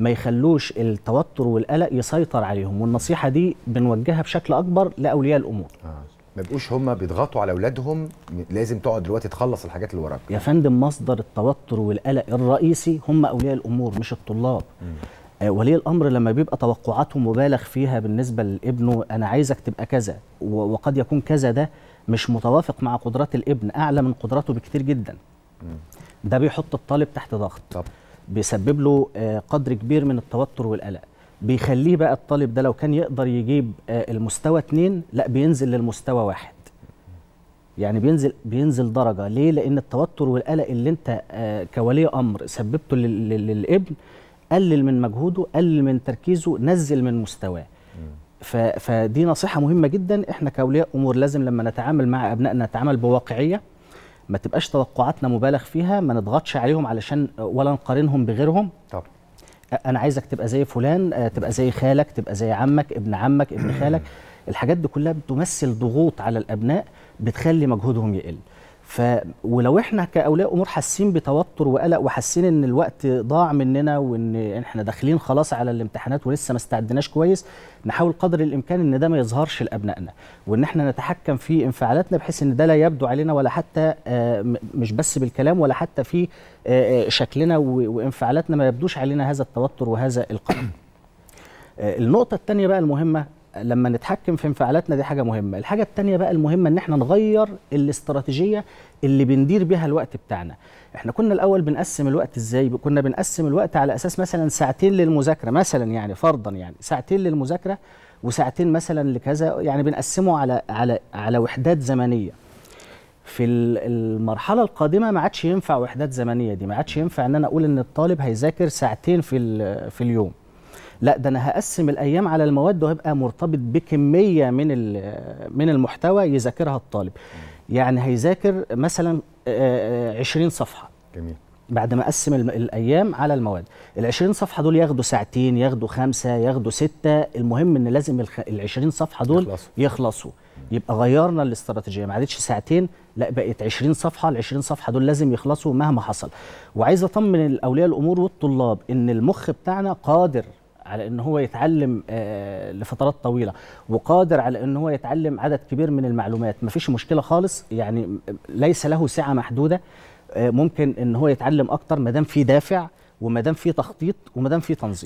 ما يخلوش التوتر والقلق يسيطر عليهم. والنصيحه دي بنوجهها بشكل اكبر لاولياء الامور. ما بقوش هم بيضغطوا على اولادهم لازم تقعد دلوقتي تخلص الحاجات اللي وراك. يا فندم مصدر التوتر والقلق الرئيسي هم اولياء الامور مش الطلاب. ولي الامر لما بيبقى توقعاته مبالغ فيها بالنسبه لابنه، انا عايزك تبقى كذا، وقد يكون كذا ده مش متوافق مع قدرات الابن، اعلى من قدراته بكتير جدا. ده بيحط الطالب تحت ضغط. طب. بيسبب له قدر كبير من التوتر والقلق، بيخليه بقى الطالب ده لو كان يقدر يجيب المستوى 2 لا بينزل للمستوى 1. يعني بينزل درجه. ليه؟ لان التوتر والقلق اللي انت كولي امر سببته للابن قلل من مجهوده، قلل من تركيزه، نزل من مستواه. فدي نصيحه مهمه جدا. احنا كاولياء امور لازم لما نتعامل مع ابنائنا نتعامل بواقعيه، ما تبقاش توقعاتنا مبالغ فيها، ما نضغطش عليهم علشان ولا نقارنهم بغيرهم. طب. انا عايزك تبقى زي فلان، تبقى زي خالك، تبقى زي عمك، ابن عمك، ابن خالك. الحاجات دي كلها بتمثل ضغوط على الابناء، بتخلي مجهودهم يقل. ولو احنا كاولياء امور حاسين بتوتر وقلق وحاسين ان الوقت ضاع مننا وان احنا داخلين خلاص على الامتحانات ولسه ما استعدناش كويس، نحاول قدر الامكان ان ده ما يظهرش لابنائنا، وان احنا نتحكم في انفعالاتنا بحيث ان ده لا يبدو علينا، ولا حتى مش بس بالكلام، ولا حتى في شكلنا وانفعالاتنا ما يبدوش علينا هذا التوتر وهذا القلق. النقطه الثانيه بقى المهمه، لما نتحكم في انفعالاتنا دي حاجه مهمه. الحاجه الثانيه بقى المهمه ان احنا نغير الاستراتيجيه اللي بندير بيها الوقت بتاعنا. احنا كنا الاول بنقسم الوقت ازاي؟ كنا بنقسم الوقت على اساس مثلا ساعتين للمذاكره مثلا، يعني فرضا يعني ساعتين للمذاكره وساعتين مثلا لكذا، يعني بنقسمه على وحدات زمنيه. في المرحله القادمه ما عادش ينفع وحدات زمنيه دي، ما عادش ينفع ان انا اقول ان الطالب هيذاكر ساعتين في اليوم. لا، ده انا هقسم الايام على المواد وهبقى مرتبط بكميه من المحتوى يذاكرها الطالب. يعني هيذاكر مثلا 20 صفحه. جميل. بعد ما اقسم الايام على المواد، ال 20 صفحه دول ياخدوا ساعتين، ياخدوا 5، ياخدوا 6، المهم ان لازم ال 20 صفحه دول يخلصوا. يبقى غيرنا الاستراتيجيه، ما عادتش ساعتين، لا بقت 20 صفحه، ال 20 صفحه دول لازم يخلصوا مهما حصل. وعايز اطمن اولياء الامور والطلاب ان المخ بتاعنا قادر على ان هو يتعلم لفترات طويله، وقادر على ان هو يتعلم عدد كبير من المعلومات، مفيش مشكله خالص. يعني ليس له سعه محدوده، ممكن ان هو يتعلم اكتر ما دام في دافع وما دام في تخطيط وما دام في تنظيم.